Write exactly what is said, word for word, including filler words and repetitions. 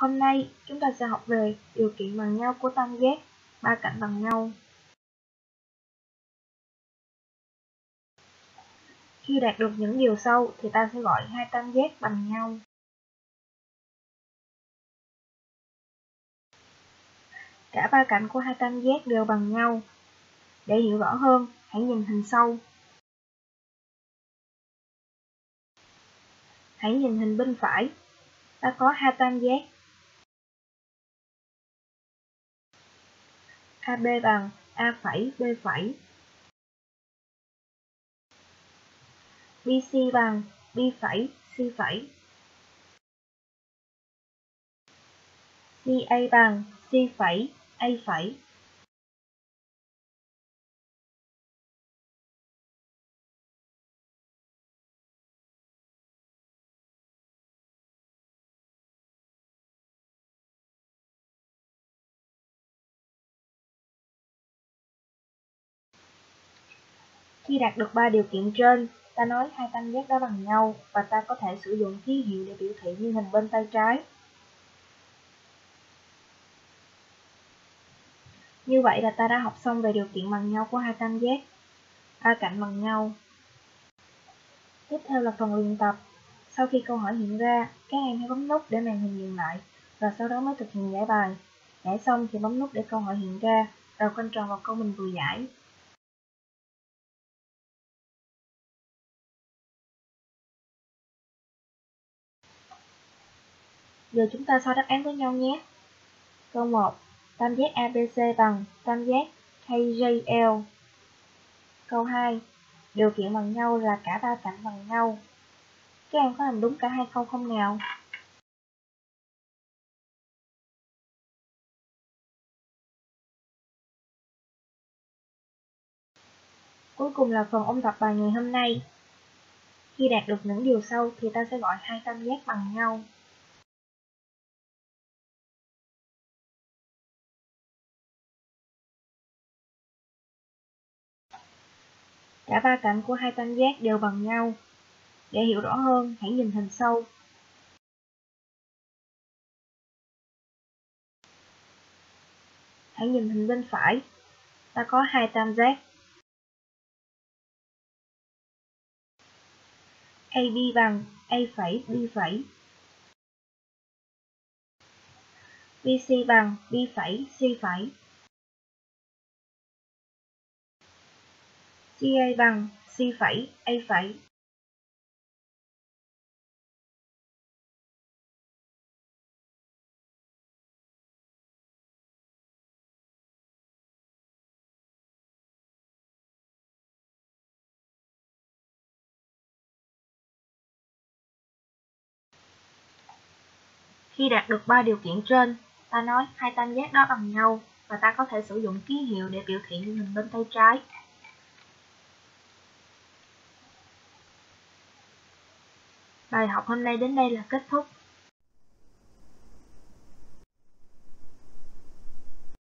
Hôm nay, chúng ta sẽ học về điều kiện bằng nhau của tam giác ba cạnh bằng nhau. Khi đạt được những điều sau thì ta sẽ gọi hai tam giác bằng nhau. Cả ba cạnh của hai tam giác đều bằng nhau. Để hiểu rõ hơn, hãy nhìn hình sau. Hãy nhìn hình bên phải. Ta có hai tam giác a bê bằng A phẩy B phẩy, bê xê bằng B phẩy C phẩy, xê a bằng C phẩy A phẩy, Khi đạt được ba điều kiện trên, ta nói hai tam giác đó bằng nhau và ta có thể sử dụng ký hiệu để biểu thị như hình bên tay trái. Như vậy là ta đã học xong về điều kiện bằng nhau của hai tam giác ba cạnh bằng nhau. Tiếp theo là phần luyện tập. Sau khi câu hỏi hiện ra, các em hãy bấm nút để màn hình dừng lại và sau đó mới thực hiện giải bài. Giải xong thì bấm nút để câu hỏi hiện ra rồi khoanh tròn vào câu mình vừa giải. Giờ chúng ta so đáp án với nhau nhé. Câu một. Tam giác a bê xê bằng tam giác K J L. Câu hai. Điều kiện bằng nhau là cả ba cạnh bằng nhau. Các em có làm đúng cả hai câu không nào? Cuối cùng là phần ôn tập bài ngày hôm nay. Khi đạt được những điều sau thì ta sẽ gọi hai tam giác bằng nhau. Cả ba cạnh của hai tam giác đều bằng nhau. Để hiểu rõ hơn, hãy nhìn hình sau. Hãy nhìn hình bên phải. Ta có hai tam giác a bê bằng A phẩy B phẩy, bê xê bằng B phẩy C phẩy, xê a bằng C phẩy A phẩy. Khi đạt được ba điều kiện trên, ta nói hai tam giác đó bằng nhau và ta có thể sử dụng ký hiệu để biểu thị như hình bên tay trái. Bài học hôm nay đến đây là kết thúc.